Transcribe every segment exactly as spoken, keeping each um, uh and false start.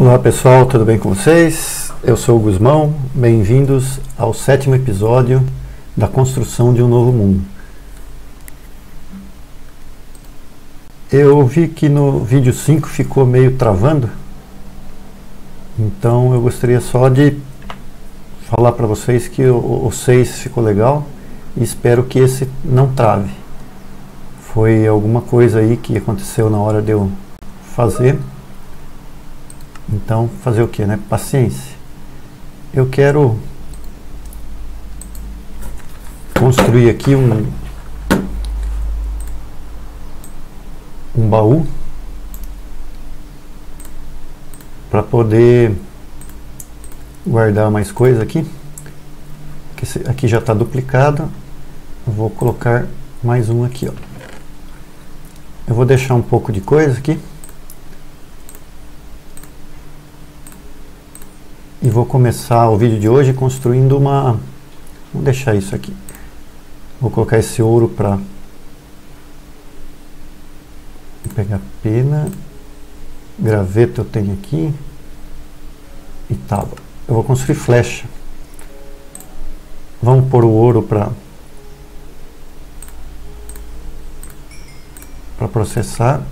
Olá pessoal, tudo bem com vocês? Eu sou o Gusmão, bem-vindos ao sétimo episódio da construção de um novo mundo. Eu vi que no vídeo cinco ficou meio travando, então eu gostaria só de falar para vocês que o, o seis ficou legal e espero que esse não trave. Foi alguma coisa aí que aconteceu na hora de eu fazer, então fazer o que, né? Paciência. Eu quero construir aqui um um baú para poder guardar mais coisa aqui. Aqui já está duplicado, eu vou colocar mais um aqui, ó. Eu vou deixar um pouco de coisa aqui e vou começar o vídeo de hoje construindo uma... Vou deixar isso aqui, vou colocar esse ouro para pegar pena, graveto eu tenho aqui e tábua. Eu vou construir flecha. Vamos pôr o ouro para para processar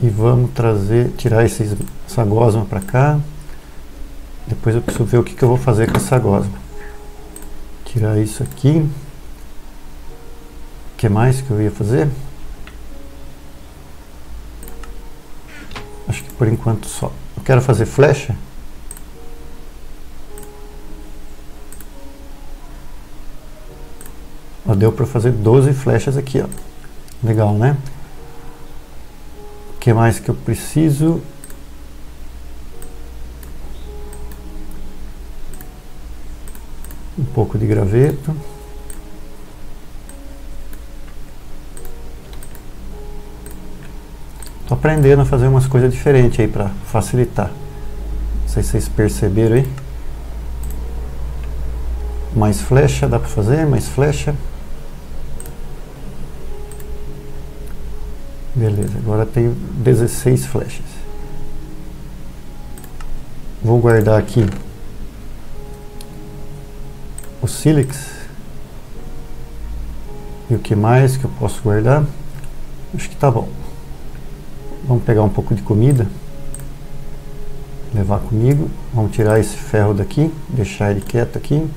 e vamos trazer, tirar esses, essa gosma para cá. Depois eu preciso ver o que, que eu vou fazer com essa gosma. Tirar isso aqui. O que mais que eu ia fazer? Acho que por enquanto só. Eu quero fazer flecha. Ó, deu para fazer doze flechas aqui, ó. Legal, né? O que mais que eu preciso? Um pouco de graveto. Tô aprendendo a fazer umas coisas diferentes aí para facilitar. Não sei se vocês perceberam aí. Mais flecha, dá para fazer, mais flecha. Beleza, agora tenho dezesseis flechas. Vou guardar aqui o sílex. E o que mais que eu posso guardar? Acho que tá bom. Vamos pegar um pouco de comida, levar comigo. Vamos tirar esse ferro daqui, deixar ele quieto aqui.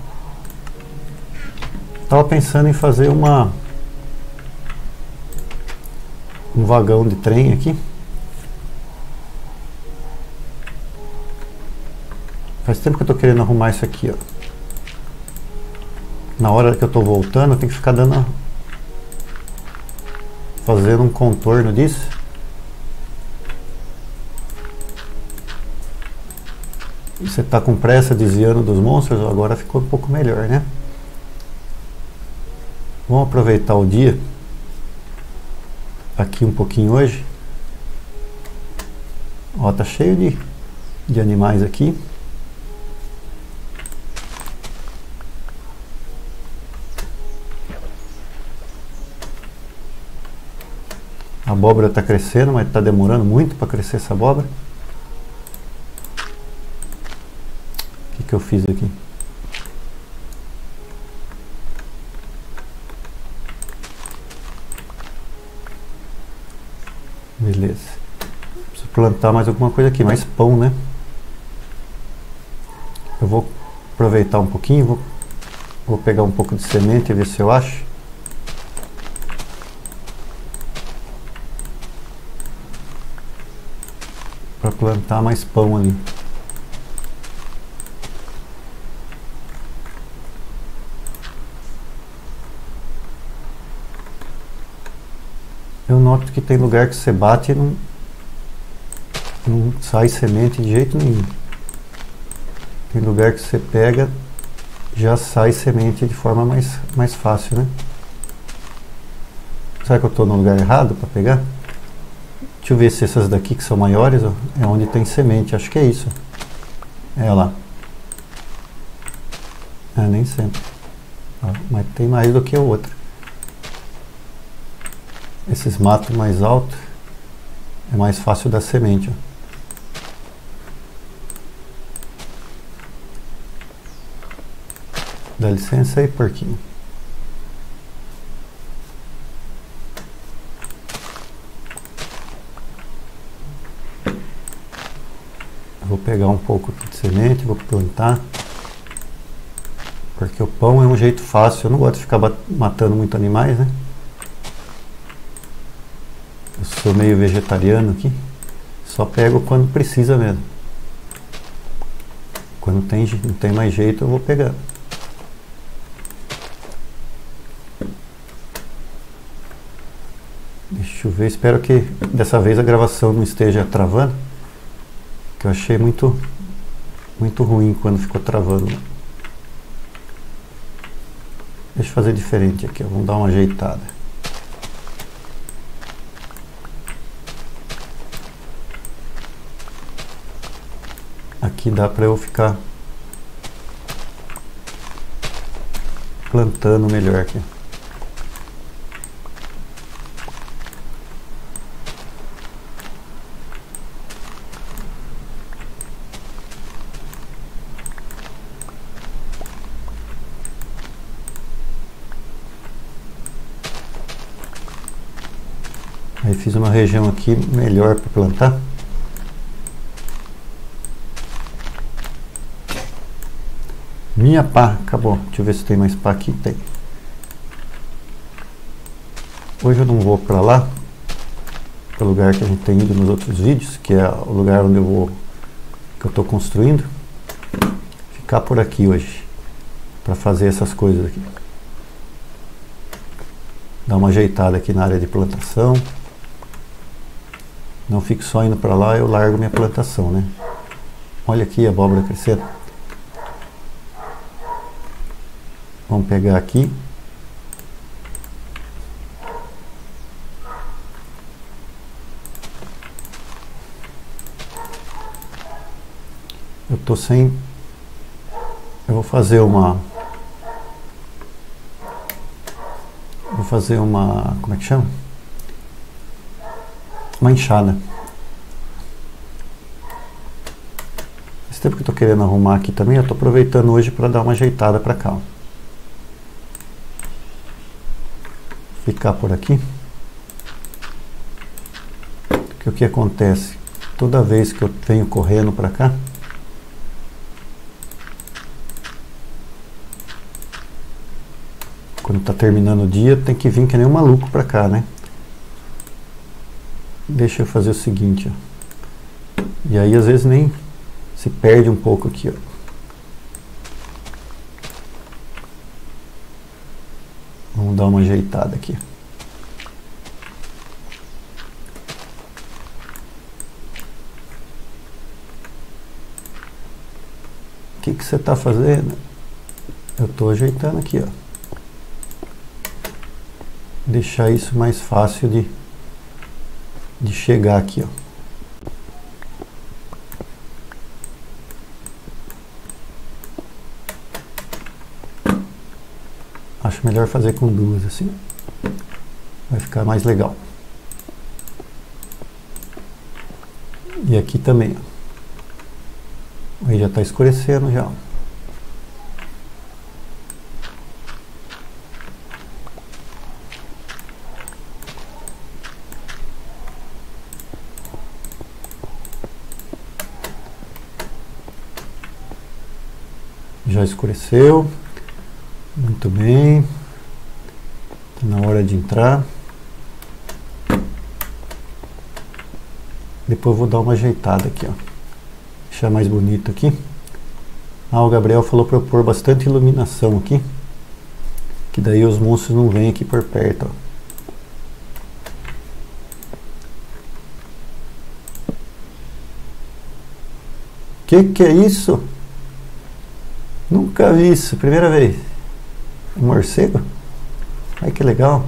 Estava pensando em fazer uma um vagão de trem aqui. Faz tempo que eu estou querendo arrumar isso aqui, ó. Na hora que eu estou voltando, eu tenho que ficar dando, fazendo um contorno disso. Você está com pressa, desviando dos monstros, agora ficou um pouco melhor, né? Vamos aproveitar o dia aqui um pouquinho hoje. Ó, tá cheio de, de animais aqui. A abóbora tá crescendo, mas tá demorando muito para crescer essa abóbora. Que eu fiz aqui. Beleza. Preciso plantar mais alguma coisa aqui, mais pão, né? Eu vou aproveitar um pouquinho, vou, vou pegar um pouco de semente e ver se eu acho. Para plantar mais pão ali. Eu noto que tem lugar que você bate e não, não sai semente de jeito nenhum. Tem lugar que você pega, já sai semente de forma mais, mais fácil, né? Será que eu estou no lugar errado para pegar? Deixa eu ver se essas daqui que são maiores, ó, é onde tem semente. Acho que é isso. É lá. É, nem sempre. Ó, mas tem mais do que a outra. Esses matos mais altos É mais fácil da semente. Ó. Dá licença aí, porquinho. Vou pegar um pouco aqui de semente, vou plantar. Porque o pão é um jeito fácil, eu não gosto de ficar matando muito animais, né? Eu sou meio vegetariano aqui, só pego quando precisa mesmo. Quando tem, não tem mais jeito eu vou pegar. Deixa eu ver, espero que dessa vez a gravação não esteja travando, que eu achei muito, muito ruim quando ficou travando. Deixa eu fazer diferente aqui, ó, vamos dar uma ajeitada. Aqui dá para eu ficar plantando melhor aqui. Aí fiz uma região aqui melhor para plantar. Minha pá, acabou. Deixa eu ver se tem mais pá aqui. Tem. Hoje eu não vou para lá, para o lugar que a gente tem ido nos outros vídeos, que é o lugar onde eu vou, que eu estou construindo. Ficar por aqui hoje, para fazer essas coisas aqui. Dar uma ajeitada aqui na área de plantação. Não fico só indo para lá, eu largo minha plantação, né? Olha aqui a abóbora crescendo. Vamos pegar aqui. Eu tô sem... Eu vou fazer uma... Vou fazer uma... Como é que chama? Uma enxada. Esse tempo que eu tô querendo arrumar aqui também, eu tô aproveitando hoje para dar uma ajeitada para cá. Ficar por aqui. Porque o que acontece? Toda vez que eu venho correndo para cá, quando tá terminando o dia, tem que vir que nem um maluco para cá, né? Deixa eu fazer o seguinte, ó. E aí às vezes nem se perde um pouco aqui, ó. Vamos dar uma ajeitada aqui. O que que você tá fazendo? Eu tô ajeitando aqui, ó. Deixar isso mais fácil de de chegar aqui, ó. Acho melhor fazer com duas assim, vai ficar mais legal. E aqui também, ó. Aí já está escurecendo já, ó. Já escureceu, muito bem, tá na hora de entrar. Depois eu vou dar uma ajeitada aqui, ó, deixar mais bonito aqui. Ah, o Gabriel falou para eu pôr bastante iluminação aqui, que daí os monstros não vêm aqui por perto, ó. Que que é isso? Nunca vi isso, primeira vez. Um morcego? Ai, que legal.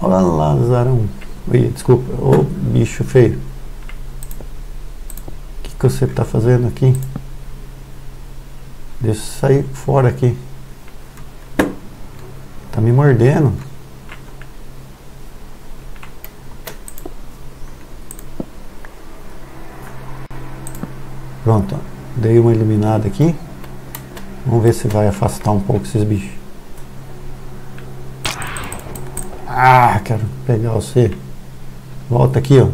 Olha lá, Lazarão. Ui, desculpa, ô bicho feio. O que que você tá fazendo aqui? Deixa eu sair fora aqui. Tá me mordendo. Pronto, dei uma eliminada aqui. Vamos ver se vai afastar um pouco esses bichos. Ah, quero pegar você. Volta aqui, ó.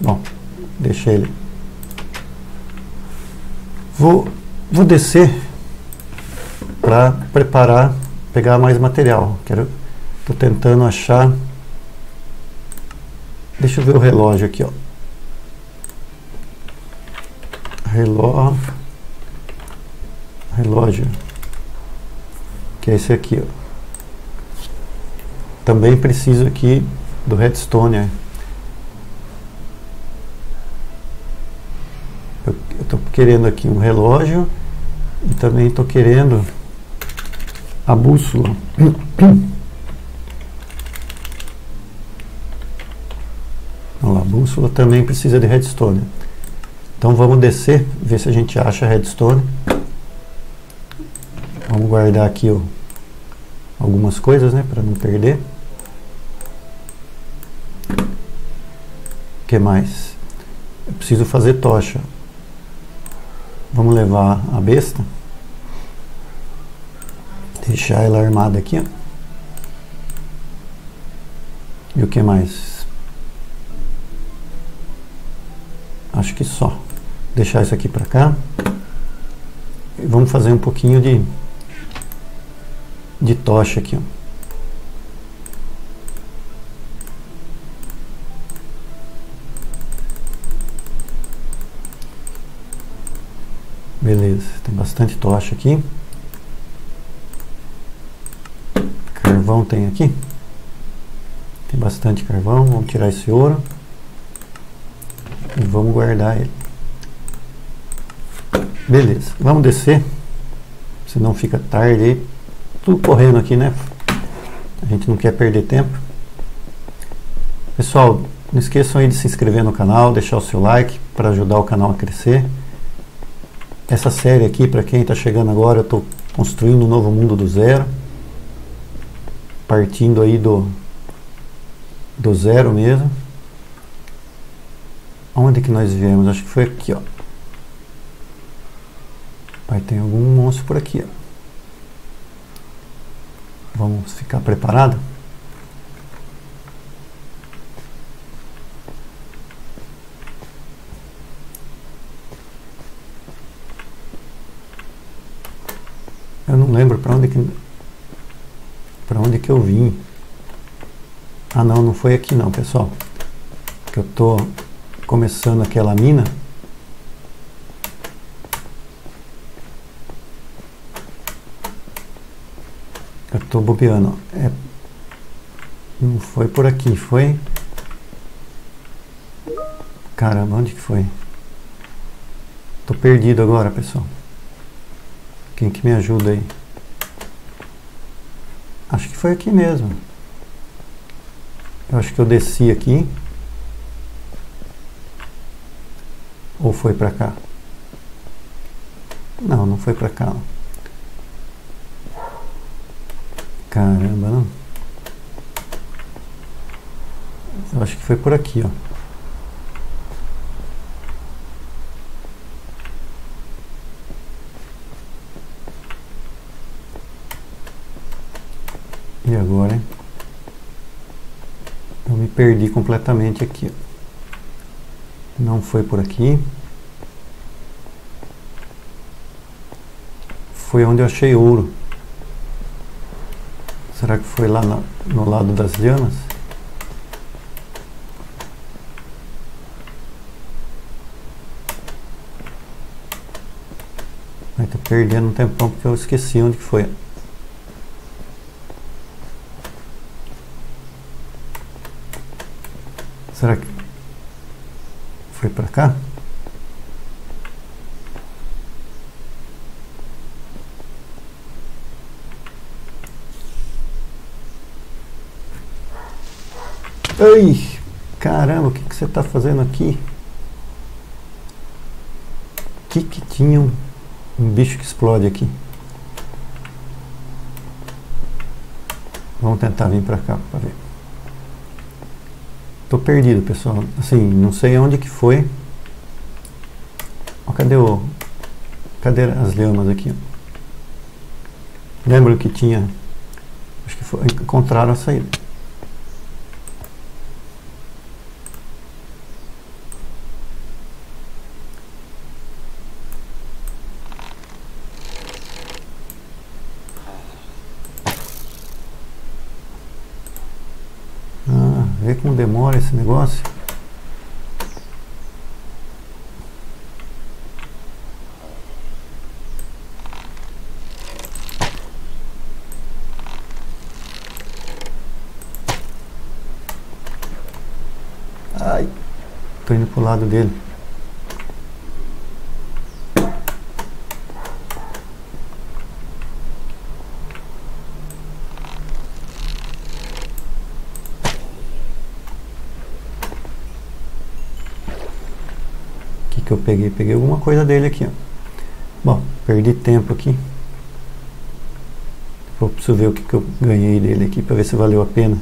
Bom, deixa ele. Vou, vou descer para preparar, pegar mais material. Quero, tô tentando achar. Deixa eu ver o relógio aqui, ó. Relógio, relógio, que é esse aqui, ó. Também preciso aqui do redstone, né? Eu estou querendo aqui um relógio e também estou querendo a bússola. Olha lá, a bússola também precisa de redstone. Então vamos descer, ver se a gente acha redstone. Vamos guardar aqui, ó, algumas coisas, né, para não perder. O que mais? Eu preciso fazer tocha. Vamos levar a besta. Deixar ela armada aqui, ó. E o que mais? Acho que só. Deixar isso aqui para cá. E vamos fazer um pouquinho de de tocha aqui, ó. Beleza, tem bastante tocha aqui. Carvão tem aqui. Tem bastante carvão, vamos tirar esse ouro. E vamos guardar ele. Beleza, vamos descer. Senão fica tarde aí. Tudo correndo aqui, né? A gente não quer perder tempo. Pessoal, não esqueçam aí de se inscrever no canal, deixar o seu like para ajudar o canal a crescer. Essa série aqui, para quem está chegando agora, eu estou construindo um novo mundo do zero, partindo aí do do zero mesmo. Onde que nós viemos? Acho que foi aqui, ó. Vai ter algum monstro por aqui, ó. Vamos ficar preparado? Eu não lembro para onde que para onde que eu vim. Ah, não, não foi aqui não, pessoal. Que eu tô começando aquela mina. Eu tô bobeando. É, não foi por aqui, foi. Caramba, onde que foi? Tô perdido agora, pessoal. Quem que me ajuda aí? Acho que foi aqui mesmo. Eu acho que eu desci aqui. Ou foi pra cá? Não, não foi pra cá. Caramba, não. Eu acho que foi por aqui, ó. E agora, hein? Eu me perdi completamente aqui. Não foi por aqui. Foi onde eu achei ouro. Será que foi lá no, no lado das lhamas? Vai estar perdendo um tempão porque eu esqueci onde que foi. Será que foi para cá? Ai, caramba, o que que você está fazendo aqui? O que que tinha um, um bicho que explode aqui? Vamos tentar vir para cá para ver. Tô perdido, pessoal. Assim, não sei onde que foi. Ó, cadê o... Cadê as lhamas aqui? Lembro que tinha... Acho que foi... Encontraram a saída. Vê como demora esse negócio. Ai, tô indo pro lado dele. Que eu peguei, peguei alguma coisa dele aqui, ó. Bom, perdi tempo aqui. Vou precisar ver o que, que eu ganhei dele aqui para ver se valeu a pena.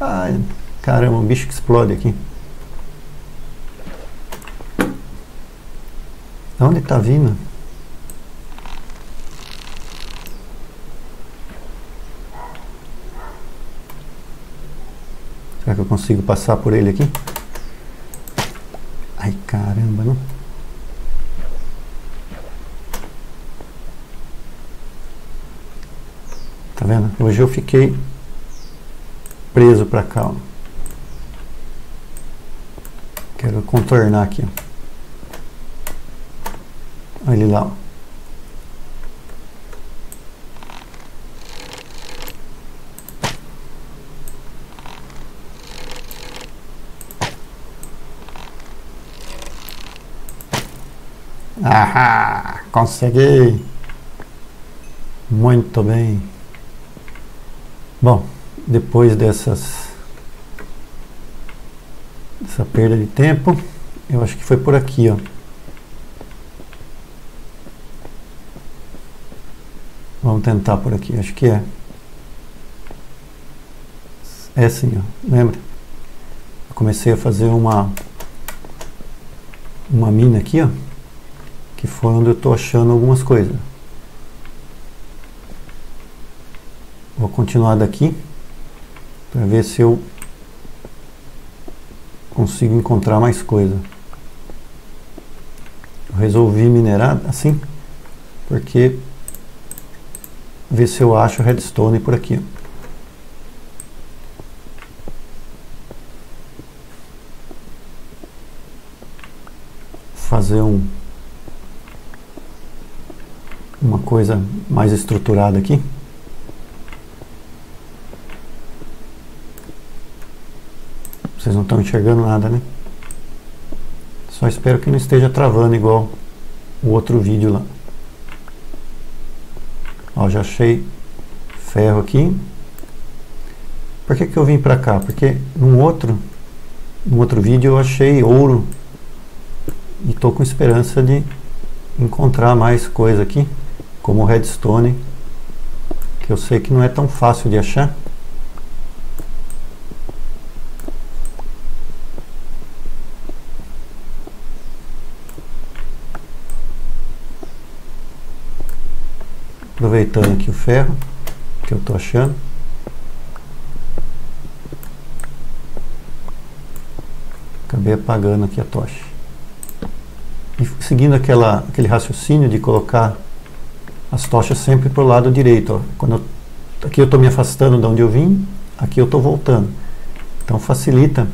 Ai, caramba, um bicho que explode aqui. Da onde tá vindo? Será que eu consigo passar por ele aqui? Ai, caramba, não. Tá vendo? Hoje eu fiquei preso pra cá, ó. Quero contornar aqui, ó. Olha ele lá, ó. Ahá, consegui. Muito bem. Bom, depois dessas dessa perda de tempo, eu acho que foi por aqui, ó. Vamos tentar por aqui, acho que é. É sim, ó. Lembra? Eu comecei a fazer uma uma mina aqui, ó. Que foi onde eu estou achando algumas coisas. Vou continuar daqui para ver se eu consigo encontrar mais coisa. Eu resolvi minerar assim porque ver se eu acho redstone por aqui. Fazer um uma coisa mais estruturada aqui. Vocês não estão enxergando nada, né? Só espero que não esteja travando igual o outro vídeo lá. Ó, já achei ferro aqui. Por que que eu vim pra cá? Porque num outro num outro vídeo eu achei ouro e tô com esperança de encontrar mais coisa aqui, como redstone, que eu sei que não é tão fácil de achar. Aproveitando aqui o ferro que eu tô achando. Acabei apagando aqui a tocha. E seguindo aquela, aquele raciocínio de colocar as tochas sempre para o lado direito, ó. Quando eu, aqui eu estou me afastando de onde eu vim, aqui eu estou voltando. Então facilita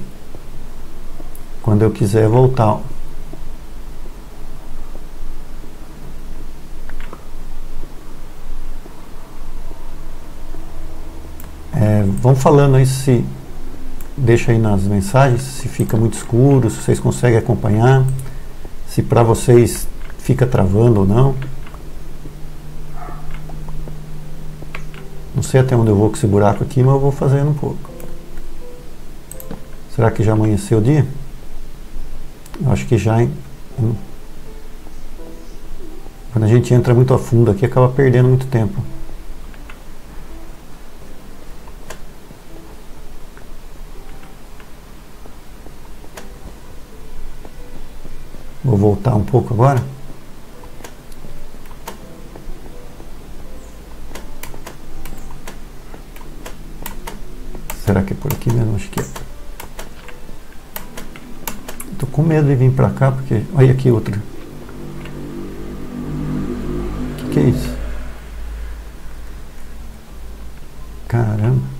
quando eu quiser voltar, ó. É, vão falando aí, se deixa aí nas mensagens se fica muito escuro, se vocês conseguem acompanhar, se para vocês fica travando ou não. Não sei até onde eu vou com esse buraco aqui, mas eu vou fazendo um pouco. Será que já amanheceu o dia? Eu acho que já, hein? Quando a gente entra muito a fundo aqui, acaba perdendo muito tempo. Vou voltar um pouco agora. Será que é por aqui mesmo? Acho que é. Tô com medo de vir pra cá, porque... Olha aqui outra. O que que é isso? Caramba.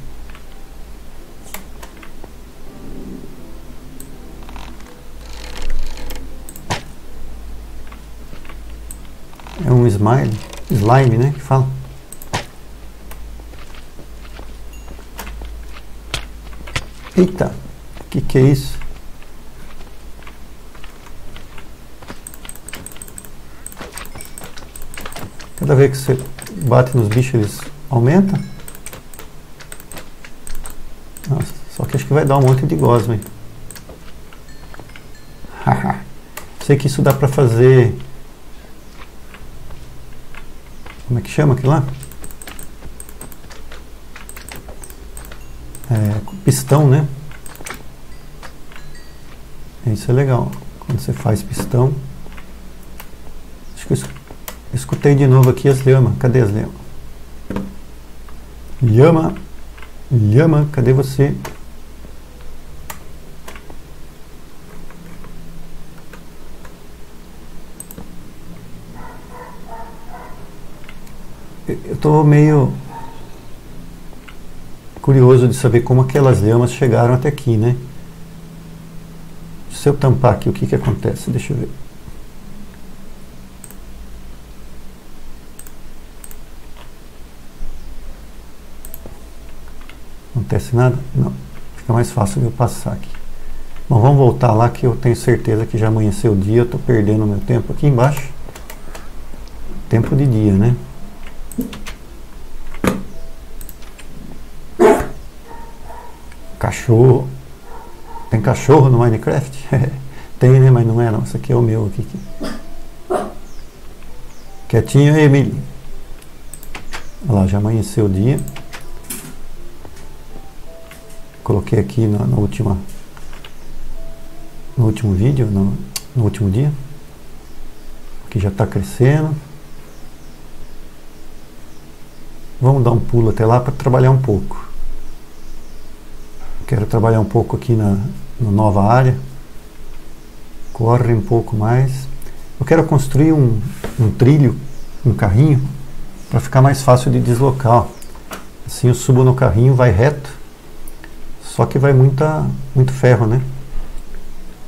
É um slime, slime, né, que fala. Eita, o que que é isso? Cada vez que você bate nos bichos eles aumentam. Nossa, só que acho que vai dar um monte de gosma. Sei que isso dá pra fazer... Como é que chama aquilo lá? É, pistão, né? Isso é legal. Quando você faz pistão. Acho que eu escutei de novo aqui as lhamas. Cadê as lhamas? Lhama. Lhama, cadê você? Eu tô meio curioso de saber como aquelas lhamas chegaram até aqui, né? Se eu tampar aqui, o que que acontece? Deixa eu ver. Não acontece nada? Não. Fica mais fácil de eu passar aqui. Bom, vamos voltar lá que eu tenho certeza que já amanheceu o dia. Eu tô perdendo meu tempo aqui embaixo. Tempo de dia, né? Cachorro. Tem cachorro no Minecraft? Tem, né? Mas não é não. Esse aqui é o meu aqui. Quietinho aí, Emily. Olha lá, já amanheceu o dia. Coloquei aqui na, na última... No último vídeo, no, no último dia. Aqui já está crescendo. Vamos dar um pulo até lá para trabalhar um pouco. Quero trabalhar um pouco aqui na, na nova área. Corre um pouco mais. Eu quero construir um, um trilho, um carrinho, para ficar mais fácil de deslocar. Assim eu subo no carrinho, vai reto. Só que vai muita, muito ferro, né?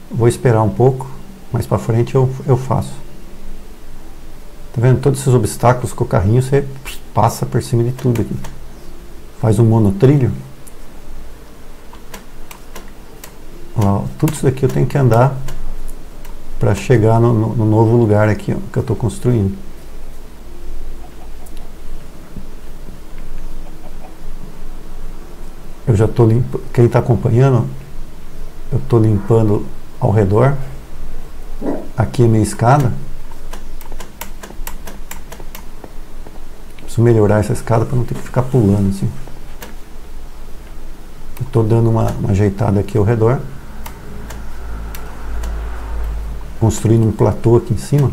Vou esperar um pouco, mais para frente eu, eu faço. Tá vendo? Todos esses obstáculos com o carrinho você passa por cima de tudo aqui. Faz um monotrilho. Ó, tudo isso daqui eu tenho que andar para chegar no, no, no novo lugar aqui, ó, que eu estou construindo. Eu já estou limpando. Quem está acompanhando, eu estou limpando ao redor. Aqui é minha escada. Preciso melhorar essa escada para não ter que ficar pulando assim. Estou dando uma, uma ajeitada aqui ao redor. Construindo um platô aqui em cima.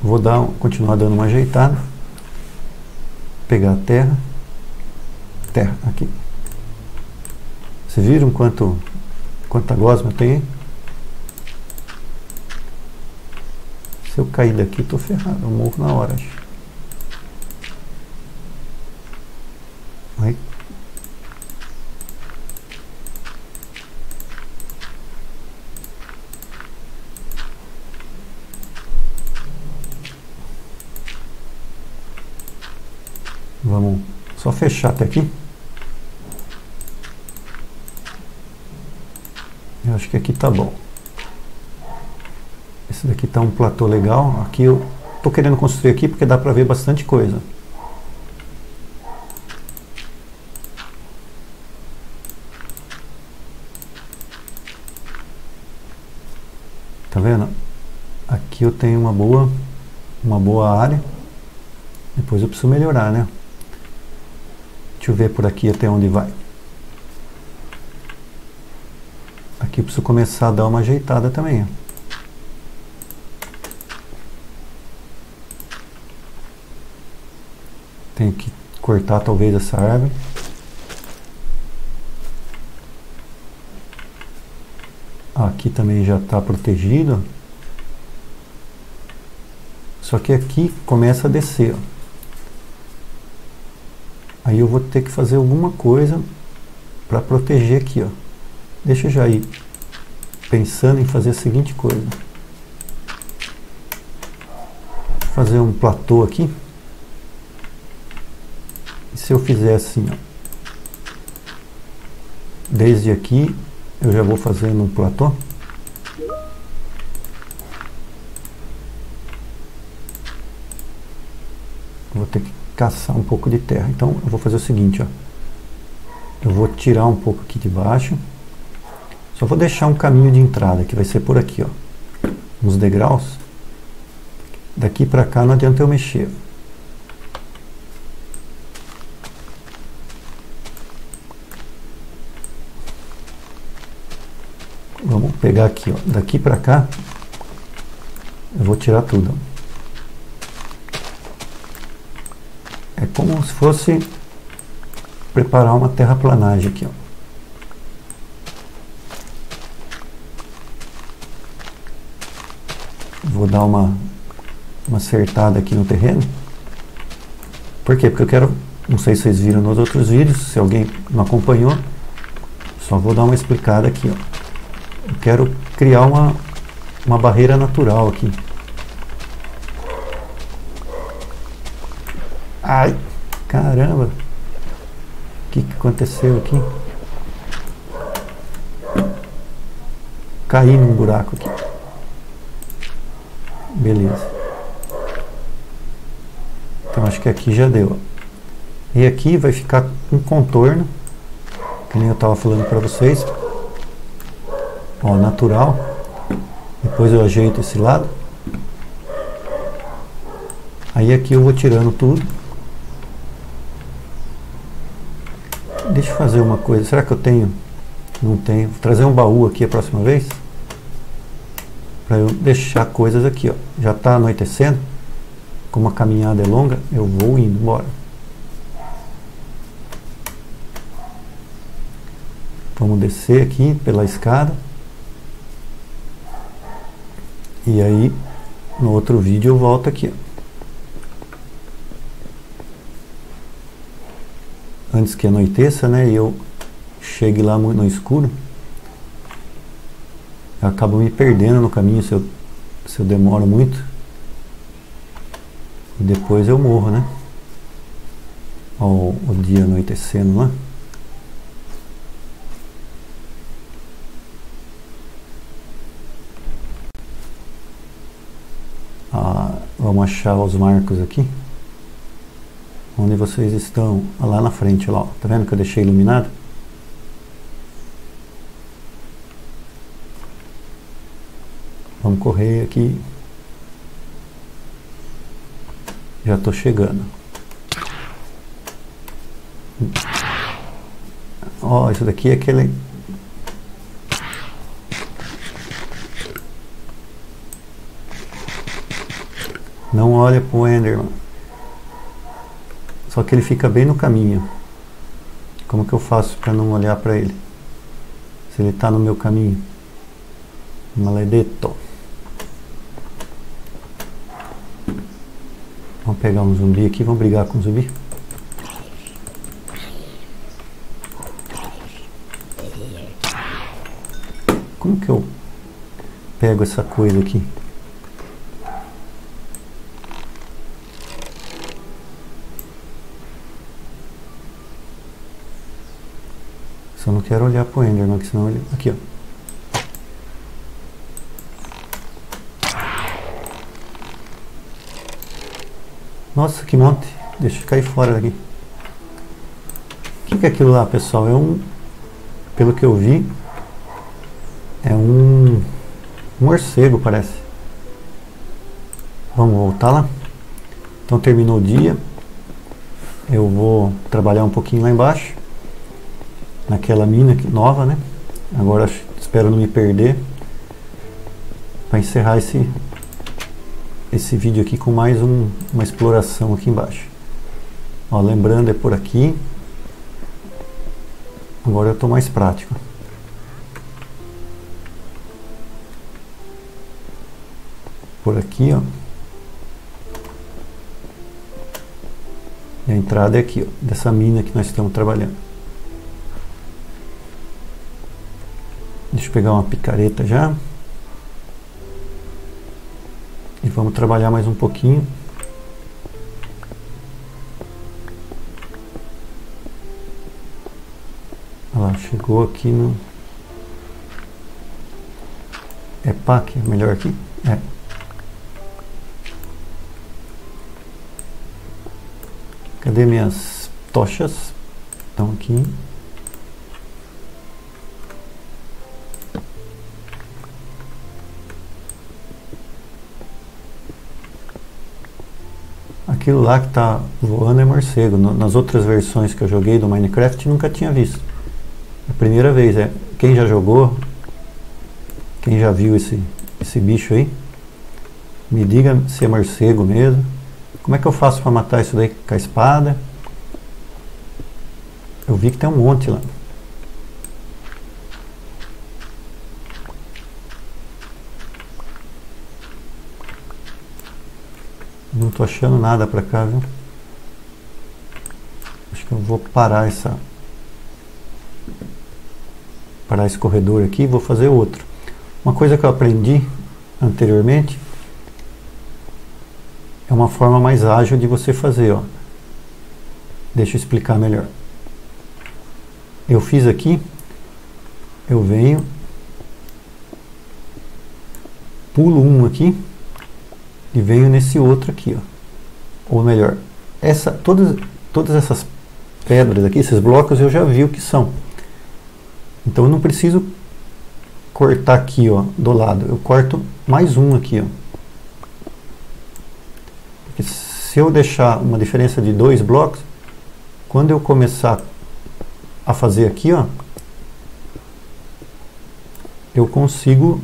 Vou dar, continuar dando uma ajeitada. Pegar a terra. Terra, aqui. Vocês viram quanto, quanta gosma tem aí? Se eu cair daqui, estou ferrado. Eu morro na hora, acho. Aí. Vamos só fechar até aqui. Eu acho que aqui tá bom. Esse daqui tá um platô legal. Aqui eu tô querendo construir aqui porque dá pra ver bastante coisa. Tá vendo? Aqui eu tenho uma boa, uma boa área. Depois eu preciso melhorar, né? Deixa eu ver por aqui até onde vai. Aqui eu preciso começar a dar uma ajeitada também. Tenho que cortar talvez essa árvore. Aqui também já está protegido. Só que aqui começa a descer. Ó. Aí eu vou ter que fazer alguma coisa para proteger aqui, ó. Deixa eu já ir pensando em fazer a seguinte coisa. Vou fazer um platô aqui. E se eu fizer assim, ó, desde aqui eu já vou fazendo um platô. Vou ter que caçar um pouco de terra. Então eu vou fazer o seguinte, ó. Eu vou tirar um pouco aqui de baixo. Só vou deixar um caminho de entrada, que vai ser por aqui, ó. Uns degraus. Daqui pra cá não adianta eu mexer. Vamos pegar aqui, ó. Daqui pra cá eu vou tirar tudo, ó. É como se fosse preparar uma terraplanagem aqui, ó. Vou dar uma, uma acertada aqui no terreno. Por quê? Porque eu quero, não sei se vocês viram nos outros vídeos, se alguém não acompanhou, só vou dar uma explicada aqui, ó. Eu quero criar uma, uma barreira natural aqui. Ai, caramba! O que, que aconteceu aqui? Caí num buraco aqui. Beleza. Então acho que aqui já deu. E aqui vai ficar um contorno, que nem eu estava falando para vocês. Ó, natural. Depois eu ajeito esse lado. Aí aqui eu vou tirando tudo. Deixa eu fazer uma coisa. Será que eu tenho? Não tenho. Vou trazer um baú aqui a próxima vez. Para eu deixar coisas aqui, ó. Já está anoitecendo. Como a caminhada é longa, eu vou indo embora. Vamos descer aqui pela escada. E aí, no outro vídeo eu volto aqui, ó. Antes que anoiteça, né? E eu chegue lá no escuro. Eu acabo me perdendo no caminho se eu, se eu demoro muito. E depois eu morro, né? Ó, o dia anoitecendo lá. Ah, vamos achar os marcos aqui. Onde vocês estão? Ah, lá na frente, lá, ó. Tá vendo que eu deixei iluminado? Vamos correr aqui. Já estou chegando. Ó, isso daqui é aquele... Não olha pro Enderman. Só que ele fica bem no caminho. Como que eu faço para não olhar para ele? Se ele está no meu caminho. Maledetto. Vamos pegar um zumbi aqui, vamos brigar com o zumbi. Como que eu pego essa coisa aqui? Só não quero olhar pro Enderman, que senão ele... Aqui, ó. Nossa, que monte. Deixa eu cair fora daqui. O que, que é aquilo lá, pessoal? É um... Pelo que eu vi, é um... Um morcego, parece. Vamos voltar lá. Então terminou o dia. Eu vou trabalhar um pouquinho lá embaixo. Naquela mina nova, né? Agora espero não me perder, para encerrar esse, esse vídeo aqui com mais um, uma exploração aqui embaixo. Ó, lembrando, é por aqui. Agora eu estou mais prático. Por aqui, ó. E a entrada é aqui, ó, dessa mina que nós estamos trabalhando. Deixa eu pegar uma picareta já. E vamos trabalhar mais um pouquinho. Olha lá, chegou aqui no... É pack, é melhor aqui? É. Cadê minhas tochas? Estão aqui. Aquilo lá que está voando é morcego. Nas outras versões que eu joguei do Minecraft nunca tinha visto. A primeira vez, é quem já jogou, quem já viu esse, esse bicho aí, me diga se é morcego mesmo. Como é que eu faço para matar isso daí com a espada? Eu vi que tem um monte lá. Não tô achando nada pra cá, viu? Acho que eu vou parar essa... Parar esse corredor aqui e vou fazer outro. Uma coisa que eu aprendi anteriormente... É uma forma mais ágil de você fazer, ó. Deixa eu explicar melhor. Eu fiz aqui, eu venho, pulo um aqui e venho nesse outro aqui, ó. Ou melhor, essa, todas, todas essas pedras aqui, esses blocos eu já vi o que são. Então eu não preciso cortar aqui, ó, do lado. Eu corto mais um aqui, ó. Se eu deixar uma diferença de dois blocos, quando eu começar a fazer aqui, ó, eu consigo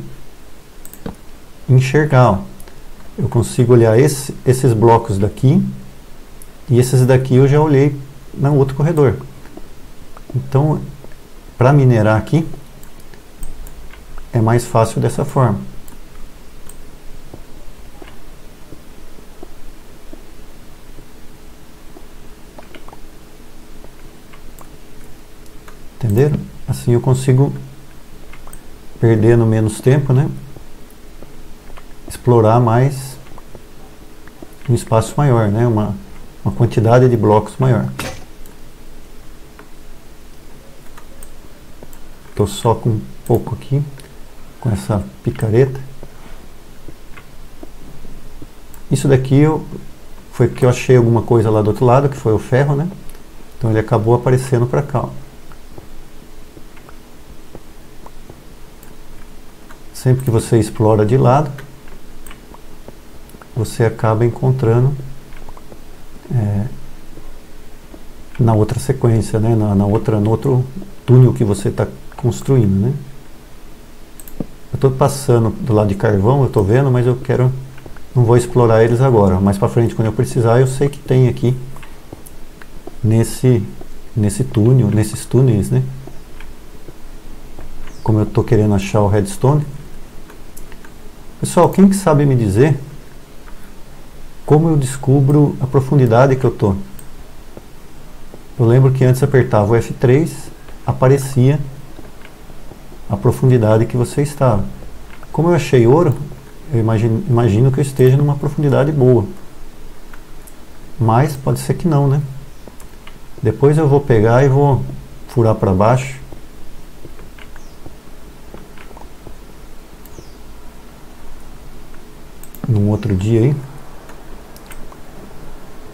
enxergar, ó. Eu consigo olhar esse, esses blocos daqui, e esses daqui eu já olhei no outro corredor. Então, para minerar aqui, é mais fácil dessa forma. Entenderam? Assim eu consigo, perdendo menos tempo, né? Explorar mais um espaço maior, né? Uma, uma quantidade de blocos maior. Estou só com um pouco aqui, com essa picareta. Isso daqui eu, foi que eu achei alguma coisa lá do outro lado, que foi o ferro, né? Então ele acabou aparecendo para cá, ó. Sempre que você explora de lado, você acaba encontrando é, na outra sequência, né? na, na outra, no outro túnel que você está construindo. Né? Eu estou passando do lado de carvão, eu estou vendo, mas eu quero, não vou explorar eles agora. Mais para frente, quando eu precisar, eu sei que tem aqui nesse, nesse túnel, nesses túneis, né? Como eu estou querendo achar o redstone. Pessoal, quem que sabe me dizer como eu descubro a profundidade que eu estou? Eu lembro que antes apertava o F três, aparecia a profundidade que você estava. Como eu achei ouro, eu imagino, imagino que eu esteja numa profundidade boa. Mas pode ser que não, né? Depois eu vou pegar e vou furar para baixo. Num outro dia aí.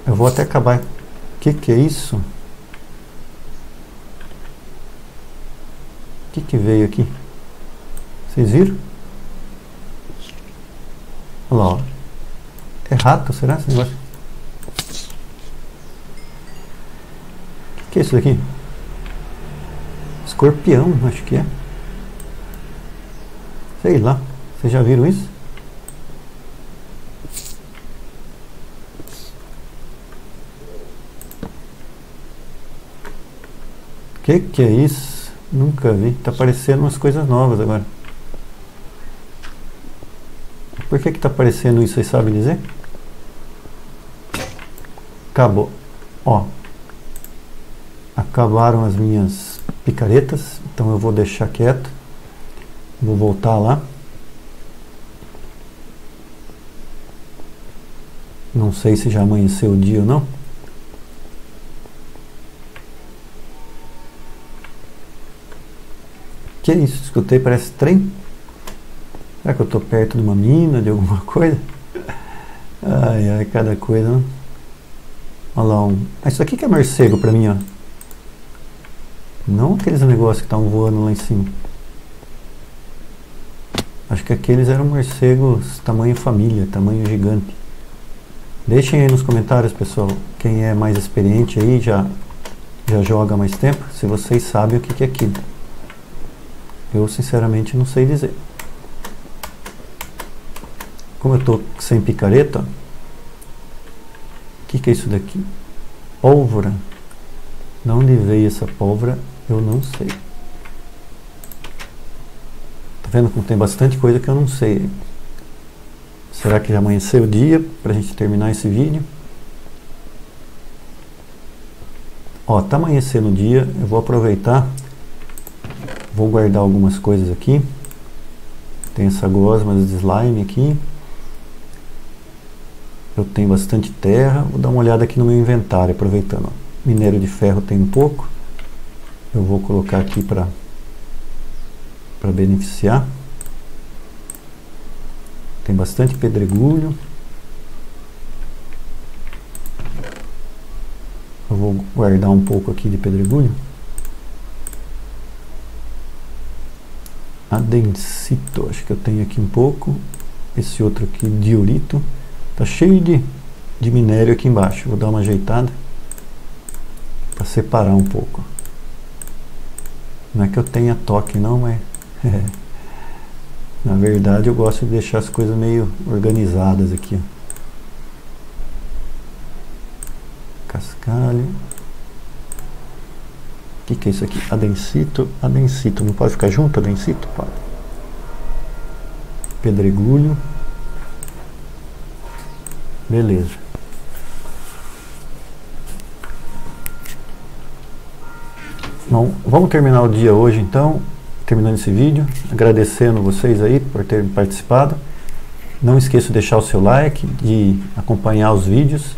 Eu vou até acabar. Que que é isso? Que que veio aqui? Vocês viram? Olha lá, ó. É rato, será esse negócio? Que que é isso daqui? Escorpião, acho que é. Sei lá, vocês já viram isso? Que que é isso? Nunca vi. Tá aparecendo umas coisas novas agora. Por que que tá aparecendo isso, vocês sabem dizer? Acabou. Ó. Acabaram as minhas picaretas. Então eu vou deixar quieto. Vou voltar lá. Não sei se já amanheceu o dia ou não. Que é isso? Escutei, parece trem. Será que eu tô perto de uma mina, de alguma coisa? Ai, ai, cada coisa, né? Olha lá, um... ah, isso aqui que é morcego pra mim, ó. Não aqueles negócios que estavam voando lá em cima. Acho que aqueles eram morcegos tamanho família, tamanho gigante. Deixem aí nos comentários, pessoal, quem é mais experiente aí, já, já joga há mais tempo, se vocês sabem o que que é aquilo. Eu sinceramente não sei dizer. Como eu tô sem picareta, o que que é isso daqui? Pólvora. De onde veio essa pólvora, eu não sei. Tá vendo como tem bastante coisa que eu não sei. Será que já amanheceu o dia pra gente terminar esse vídeo? Ó, tá amanhecendo o dia, eu vou aproveitar. Vou guardar algumas coisas aqui. Tem essa gosma de slime aqui. Eu tenho bastante terra. Vou dar uma olhada aqui no meu inventário, aproveitando. Ó. Minério de ferro tem um pouco. Eu vou colocar aqui para para beneficiar. Tem bastante pedregulho. Eu vou guardar um pouco aqui de pedregulho. Adensito, acho que eu tenho aqui um pouco. Esse outro aqui, diorito. Tá cheio de, de minério aqui embaixo. Vou dar uma ajeitada para separar um pouco. Não é que eu tenha toque não, mas é. Na verdade eu gosto de deixar as coisas meio organizadas aqui, ó. Cascalho. O que que é isso aqui? Adensito, adensito. Não pode ficar junto, adensito? Pode. Pedregulho. Beleza. Bom, vamos terminar o dia hoje então, terminando esse vídeo, agradecendo vocês aí por terem participado. Não esqueça de deixar o seu like, de acompanhar os vídeos.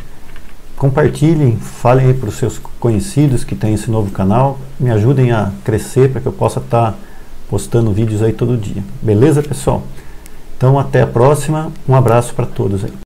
Compartilhem, falem aí para os seus conhecidos que tem esse novo canal. Me ajudem a crescer para que eu possa estar tá postando vídeos aí todo dia. Beleza, pessoal? Então até a próxima. Um abraço para todos aí.